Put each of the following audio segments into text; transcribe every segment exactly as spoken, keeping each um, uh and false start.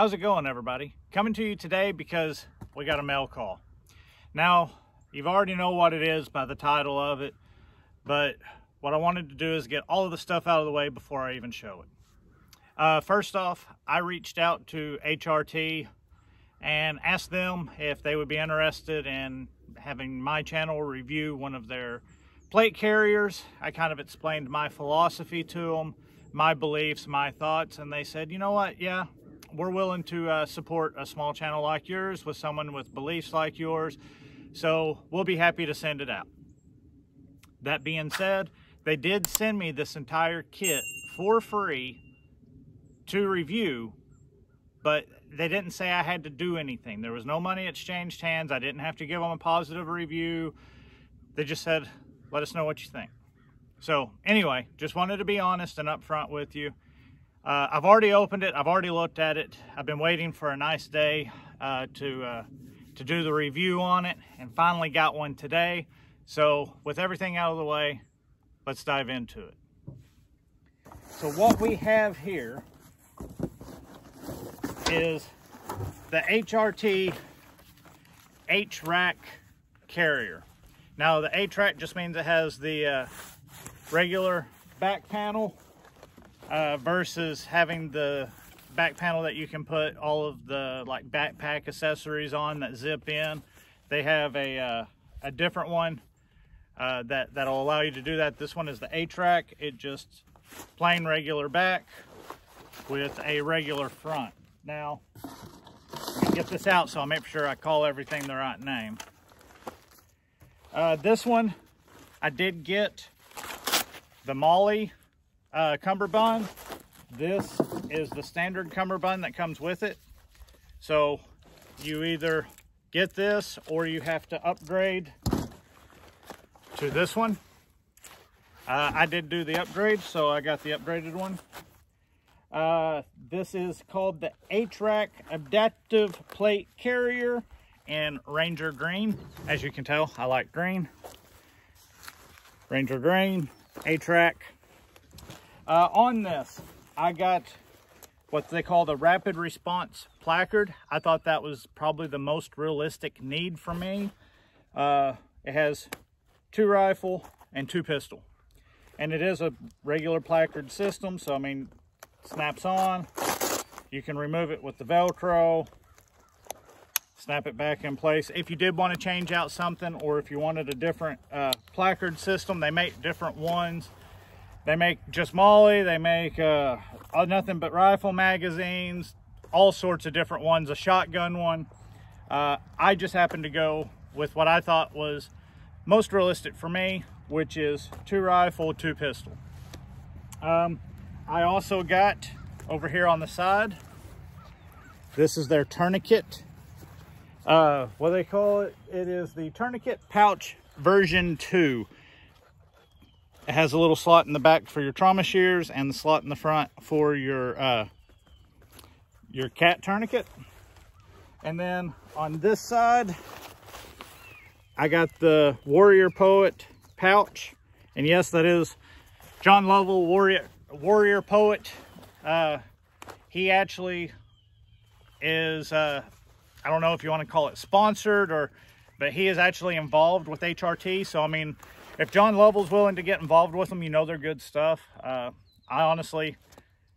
How's it going, everybody? Coming to you today because we got a mail call. Now, you've already know what it is by the title of it, but what I wanted to do is get all of the stuff out of the way before I even show it. Uh, first off, I reached out to H R T and asked them if they would be interested in having my channel review one of their plate carriers. I kind of explained my philosophy to them, my beliefs, my thoughts, and they said, you know what, yeah, we're willing to uh, support a small channel like yours with someone with beliefs like yours, so we'll be happy to send it out. That being said, they did send me this entire kit for free to review, but they didn't say I had to do anything. There was no money exchanged hands. I didn't have to give them a positive review. They just said, let us know what you think. So anyway, just wanted to be honest and upfront with you. Uh, I've already opened it. I've already looked at it. I've been waiting for a nice day uh, to, uh, to do the review on it, and finally got one today. So with everything out of the way, let's dive into it. So what we have here is the H R T H R A C carrier. Now the H R A C just means it has the uh, regular back panel uh, versus having the back panel that you can put all of the like backpack accessories on that zip in. They have a, uh, a different one uh, that, that'll allow you to do that. This one is the H R A C. It just plain regular back with a regular front. Now, get this out so I'll make sure I call everything the right name. Uh, this one, I did get the Molle uh, cummerbund. This is the standard cummerbund that comes with it. So you either get this or you have to upgrade to this one. Uh, I did do the upgrade, so I got the upgraded one. Uh, this is called the H R A C Adaptive Plate Carrier in Ranger Green. As you can tell, I like green. Ranger Green, H R A C. Uh, on this, I got what they call the Rapid Response placard. I thought that was probably the most realistic need for me. Uh, it has two rifle and two pistol. And it is a regular placard system, so I mean, snaps on. You can remove it with the Velcro, snap it back in place. If you did want to change out something, or if you wanted a different uh, placard system, they make different ones. They make just Molle, they make uh, nothing but rifle magazines, all sorts of different ones, a shotgun one. Uh, I just happened to go with what I thought was most realistic for me, which is two rifle, two pistol. Um, I also got over here on the side, this is their tourniquet. Uh, what they call it, it is the tourniquet pouch version two. It has a little slot in the back for your trauma shears and the slot in the front for your, uh, your cat tourniquet. And then on this side, I got the Warrior Poet pouch. And yes, that is John Lovell Warrior Warrior Poet. Uh, he actually is, uh, I don't know if you want to call it sponsored or, but he is actually involved with H R T. So, I mean, if John Lovell's willing to get involved with them, you know they're good stuff. Uh, I honestly,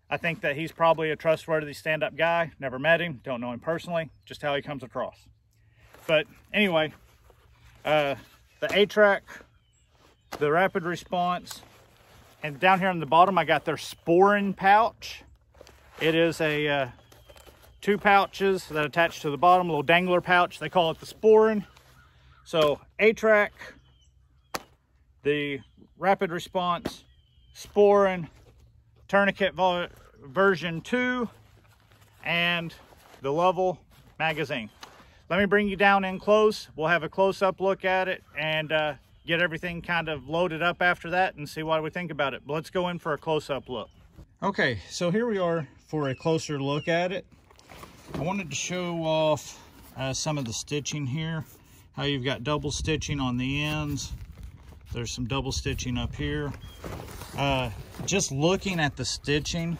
I think that he's probably a trustworthy stand-up guy. Never met him, don't know him personally, just how he comes across. But anyway, uh, the H R A C, the Rapid Response, and down here on the bottom, I got their Sporran pouch. It is a uh, two pouches that attach to the bottom, a little dangler pouch. They call it the Sporran. So H R A C, the Rapid Response, Sporran, Tourniquet version two, and the Lovell magazine. Let me bring you down in close. We'll have a close-up look at it and uh, get everything kind of loaded up after that and see what we think about it. But let's go in for a close-up look. Okay, so here we are for a closer look at it. I wanted to show off uh, some of the stitching here, how you've got double stitching on the ends. There's some double stitching up here. Uh, just looking at the stitching,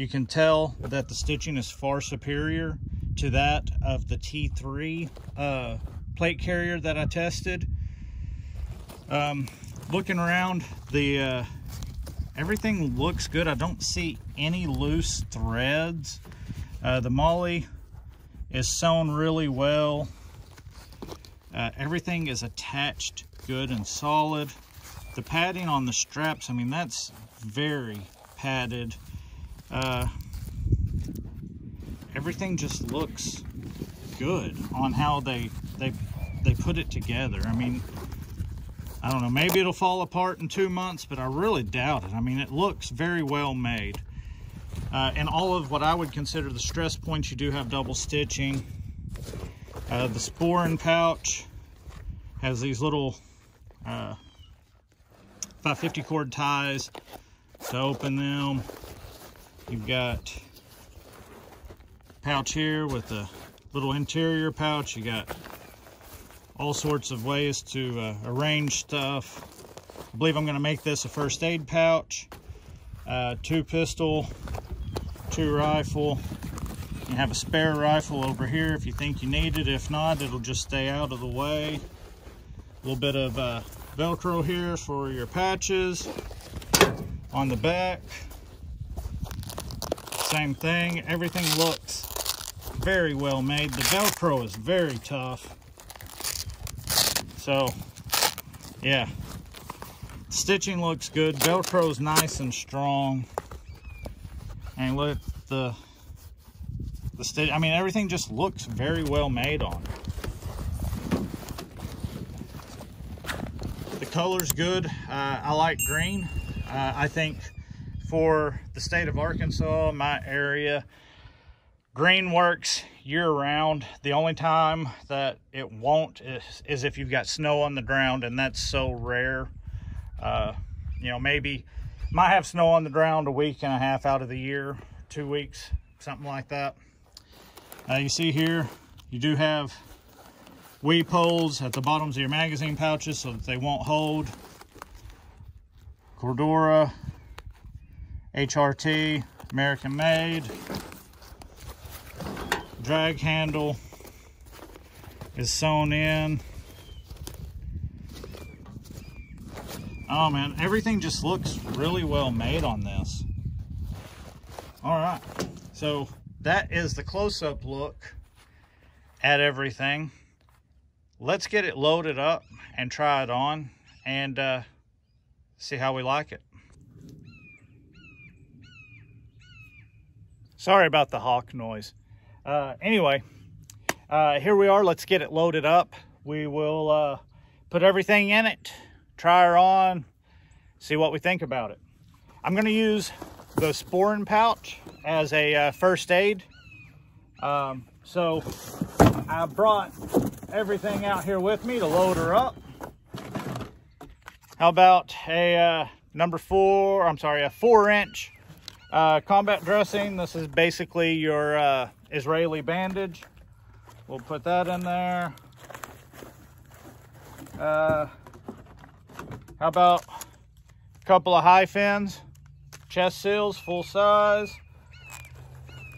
You can tell that the stitching is far superior to that of the T three uh, plate carrier that I tested. Um, looking around, the uh, everything looks good. I don't see any loose threads. Uh, the Molle is sewn really well. Uh, everything is attached good and solid. The padding on the straps, I mean, that's very padded. Uh, everything just looks good on how they they they put it together. I mean, I don't know, maybe it'll fall apart in two months, but I really doubt it. I mean, it looks very well made. Uh, and all of what I would consider the stress points, you do have double stitching. Uh, the Sporran pouch has these little uh, five fifty cord ties to open them. You've got pouch here with a little interior pouch. You got all sorts of ways to uh, arrange stuff. I believe I'm going to make this a first aid pouch. Uh, two pistol, two rifle. You have a spare rifle over here if you think you need it. If not, it'll just stay out of the way. A little bit of uh, Velcro here for your patches on the back. Same thing. Everything looks very well made. The Velcro is very tough. So, yeah. Stitching looks good. Velcro is nice and strong. And look, the the stitch. I mean, everything just looks very well made on it. The color's good. Uh, I like green. Uh, I think for the state of Arkansas, my area, green works year-round. The only time that it won't is, is if you've got snow on the ground, and that's so rare. Uh, you know, maybe might have snow on the ground a week and a half out of the year, two weeks, something like that. Uh, you see here, you do have weep holes at the bottoms of your magazine pouches so that they won't hold. Cordura, H R T, American made. Drag handle is sewn in. Oh man, everything just looks really well made on this. All right, so that is the close-up look at everything. Let's get it loaded up and try it on and uh, see how we like it. Sorry about the hawk noise. Uh, anyway, uh, here we are. Let's get it loaded up. We will uh, put everything in it. Try her on, see what we think about it. I'm gonna use the Sporran pouch as a uh, first aid. Um, so I brought everything out here with me to load her up. How about a uh, number four, I'm sorry, a four inch uh, combat dressing. This is basically your uh, Israeli bandage. We'll put that in there. Uh, How about a couple of high fins, chest seals, full size.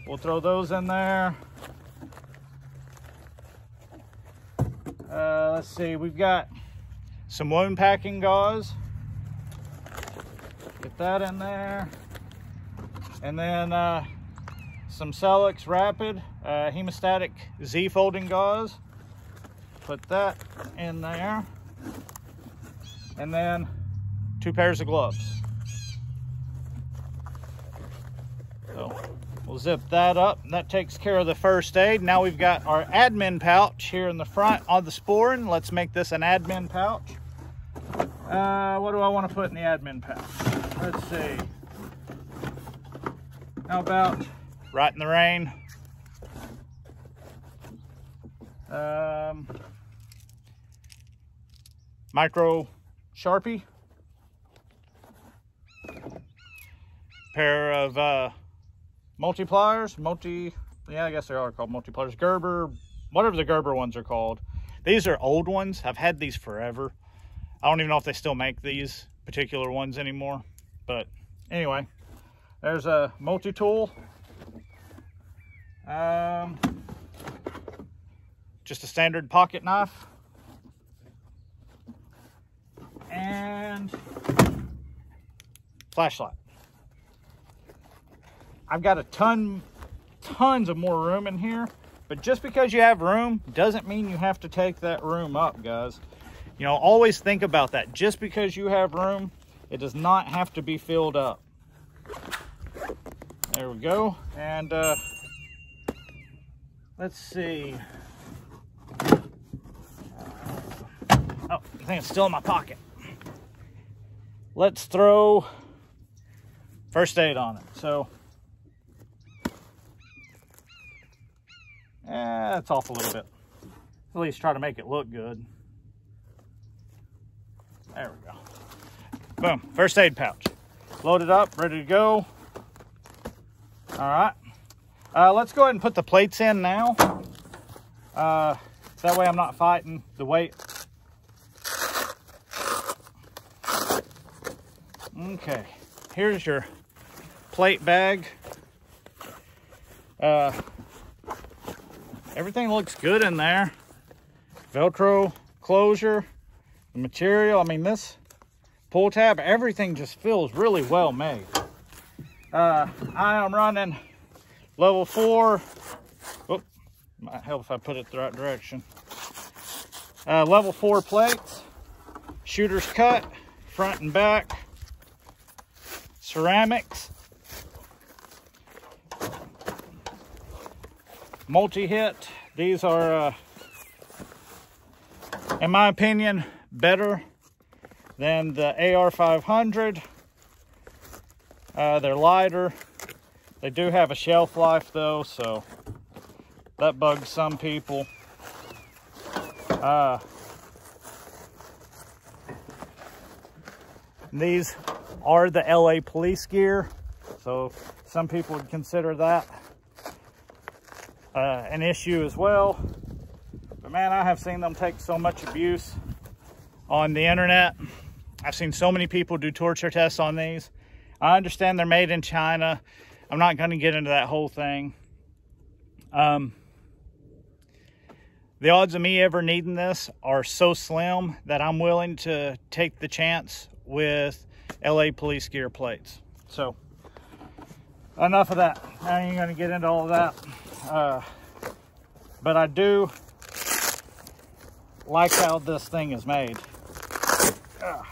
We'll throw those in there. Uh, let's see, we've got some wound packing gauze. Get that in there. And then uh, some Celox Rapid uh, hemostatic Z folding gauze. Put that in there. And then two pairs of gloves. So we'll zip that up. That takes care of the first aid. Now we've got our admin pouch here in the front on the Sporran. Let's make this an admin pouch. Uh, what do I want to put in the admin pouch? Let's see. How about Rite in the Rain? Um, micro Sharpie, pair of uh, multipliers, multi, yeah, I guess they are called multipliers, Gerber, whatever the Gerber ones are called. These are old ones. I've had these forever. I don't even know if they still make these particular ones anymore, but anyway, There's a multi-tool. Um, just a standard pocket knife. And flashlight. I've got a ton, tons of more room in here, but just because you have room doesn't mean you have to take that room up, guys. You know, always think about that. Just because you have room, it does not have to be filled up. There we go. And uh, let's see. Uh, oh, I think it's still in my pocket. Let's throw first aid on it. So eh, it's off a little bit. At least try to make it look good. There we go. Boom, first aid pouch. Loaded up, ready to go. All right, uh, let's go ahead and put the plates in now. Uh, that way I'm not fighting the weight. Okay, here's your plate bag. Uh, everything looks good in there. Velcro closure, the material. I mean, this pull tab, everything just feels really well made. Uh, I am running level four. Oop, might help if I put it the right direction. Uh, level four plates, shooter's cut, front and back. Ceramics, multi-hit. These are, uh, in my opinion, better than the A R five hundred. Uh, they're lighter. They do have a shelf life though, so that bugs some people. Uh, these are the L A police gear, so some people would consider that uh, an issue as well. But man, I have seen them take so much abuse on the internet. I've seen so many people do torture tests on these. I understand they're made in China. I'm not going to get into that whole thing. Um, the odds of me ever needing this are so slim that I'm willing to take the chance with L A police gear plates. So enough of that. I ain't gonna get into all of that. Uh, but I do like how this thing is made. Ugh.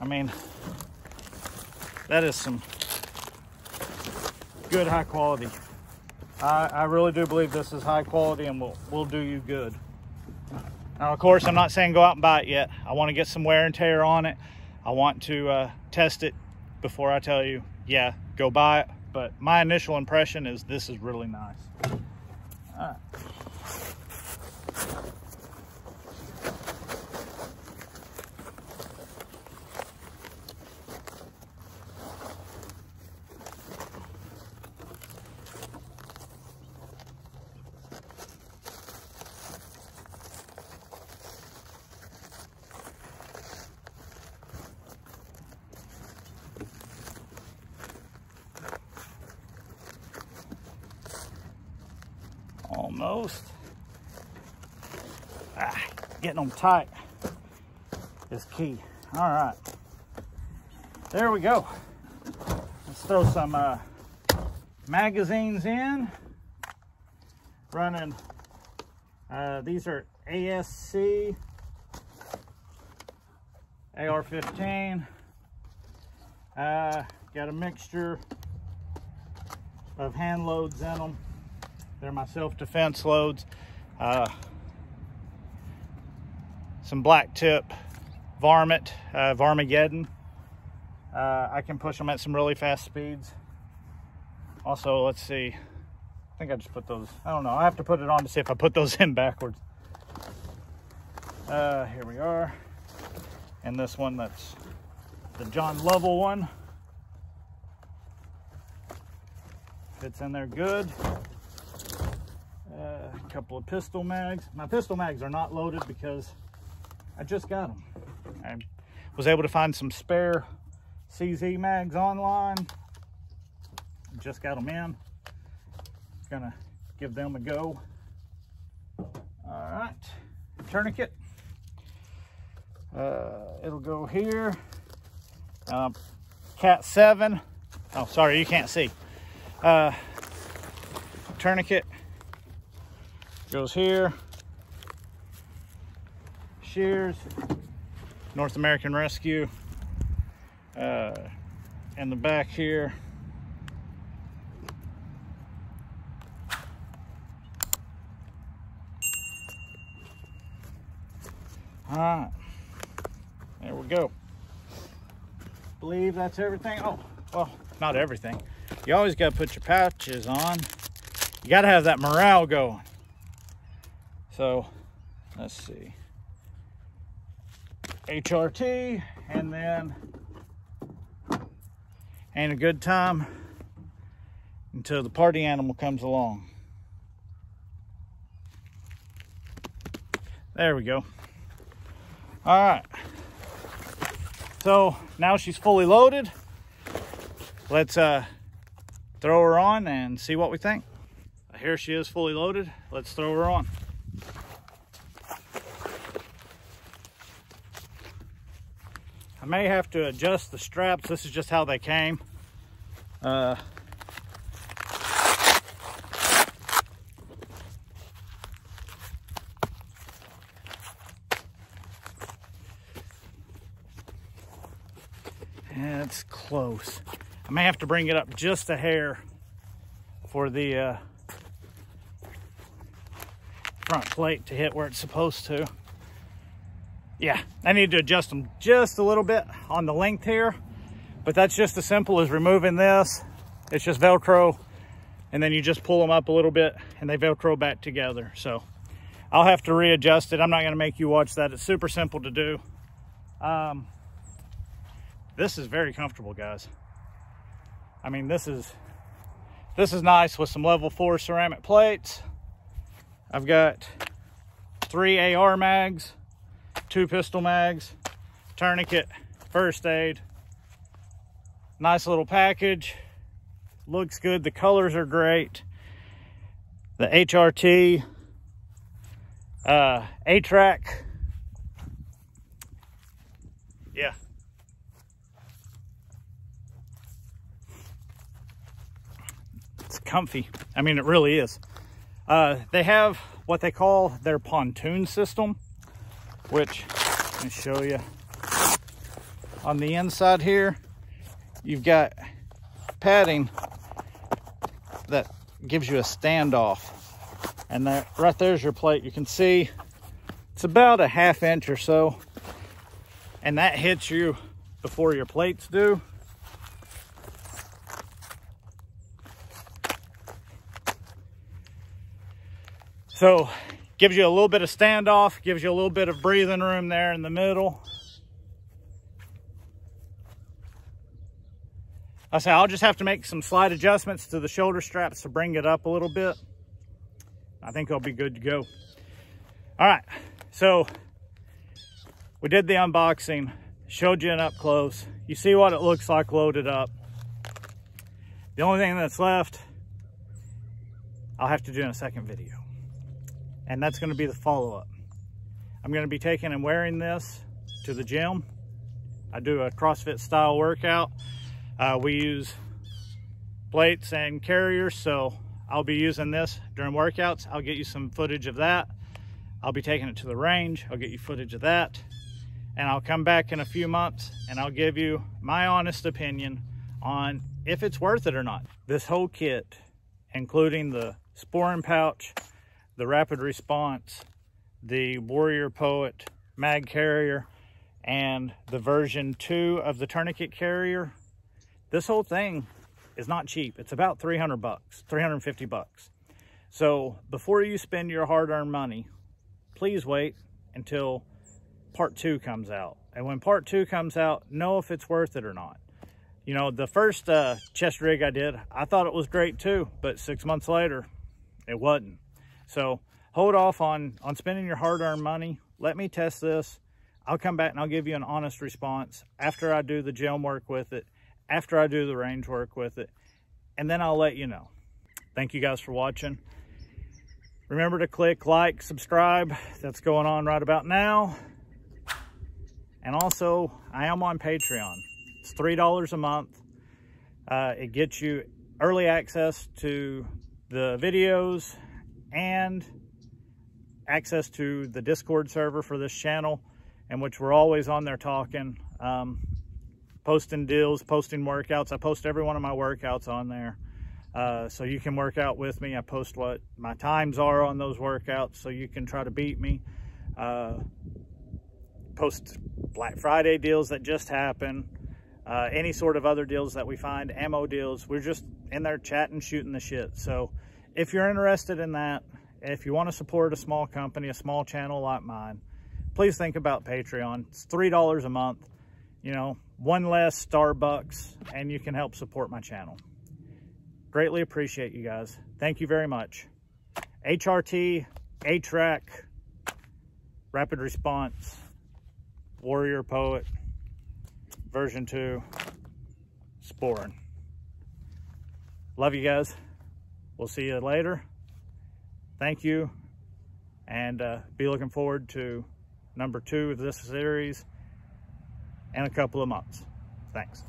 I mean, that is some good high quality. I, I really do believe this is high quality and will, will do you good. Now, of course, I'm not saying go out and buy it yet. I wanna get some wear and tear on it. I want to uh, test it before I tell you, yeah, go buy it. But my initial impression is this is really nice. All right. Almost. Ah, getting them tight is key. All right, there we go. Let's throw some uh, magazines in. Running, uh, these are A S C, A R fifteen. Uh, got a mixture of hand loads in them. They're my self-defense loads. Uh, some black tip varmint, uh, varmageddon. Uh, I can push them at some really fast speeds. Also, let's see. I think I just put those, I don't know. I have to put it on to see if I put those in backwards. Uh, here we are. And this one, that's the John Lovell one. Fits in there good. Uh, a couple of pistol mags. My pistol mags are not loaded because I just got them. I was able to find some spare C Z mags online. just got them in. Gonna give them a go. All right, tourniquet. Uh, it'll go here. Uh, Cat seven. Oh, sorry, you can't see. Uh, tourniquet goes here. Shears, North American Rescue. Uh, in the back here. All right, there we go. Believe that's everything. Oh, well, not everything. You always gotta put your patches on. You gotta have that morale going. So, let's see. H R T, and then ain't a good time until the party animal comes along. There we go. All right, so now she's fully loaded. Let's uh, throw her on and see what we think. Here she is fully loaded. Let's throw her on. I may have to adjust the straps. This is just how they came. Uh, That's close. I may have to bring it up just a hair for the uh, front plate to hit where it's supposed to. Yeah, I need to adjust them just a little bit on the length here, but that's just as simple as removing this. It's just Velcro, and then you just pull them up a little bit and they Velcro back together. So I'll have to readjust it. I'm not gonna make you watch that. It's super simple to do. Um, This is very comfortable, guys. I mean, this is this is nice with some level four ceramic plates. I've got three A R mags, two pistol mags, tourniquet, first aid. Nice little package. Looks good. The colors are great. The H R T, uh, H R A C. Yeah. Comfy. I mean, it really is. Uh, they have what they call their pontoon system, which let me show you. On the inside here, you've got padding that gives you a standoff, and that right there's your plate. You can see it's about a half inch or so, and that hits you before your plates do. So gives you a little bit of standoff, gives you a little bit of breathing room there in the middle. I say I'll just have to make some slight adjustments to the shoulder straps to bring it up a little bit. I think I'll be good to go. All right, so we did the unboxing, showed you an up close. You see what it looks like loaded up. The only thing that's left, I'll have to do in a second video. And that's gonna be the follow-up. I'm gonna be taking and wearing this to the gym. I do a CrossFit style workout. Uh, we use plates and carriers, so I'll be using this during workouts. I'll get you some footage of that. I'll be taking it to the range. I'll get you footage of that. And I'll come back in a few months and I'll give you my honest opinion on if it's worth it or not. This whole kit, including the Sporran pouch, the Rapid Response, the Warrior Poet mag carrier, and the version two of the tourniquet carrier. This whole thing is not cheap. It's about three hundred bucks, three hundred fifty bucks. So before you spend your hard-earned money, please wait until part two comes out. And when part two comes out, know if it's worth it or not. You know, the first uh, chest rig I did, I thought it was great too, but six months later, it wasn't. So hold off on, on spending your hard-earned money. Let me test this. I'll come back and I'll give you an honest response after I do the gym work with it, after I do the range work with it, and then I'll let you know. Thank you guys for watching. Remember to click like, subscribe. That's going on right about now. And also, I am on Patreon. It's three dollars a month. Uh, it gets you early access to the videos and access to the Discord server for this channel, in which we're always on there talking, um, posting deals, posting workouts. I post every one of my workouts on there. Uh, so you can work out with me. I post what my times are on those workouts so you can try to beat me. Uh, post Black Friday deals that just happened. Uh, any sort of other deals that we find, ammo deals. We're just in there chatting, shooting the shit. So if you're interested in that, if you want to support a small company, a small channel like mine, please think about Patreon. It's three dollars a month, you know, one less Starbucks, and you can help support my channel. Greatly appreciate you guys. Thank you very much. H R T, H R A C, Rapid Response, Warrior Poet, version two, Sporran. Love you guys. We'll see you later. Thank you. And uh, be looking forward to number two of this series in a couple of months. Thanks.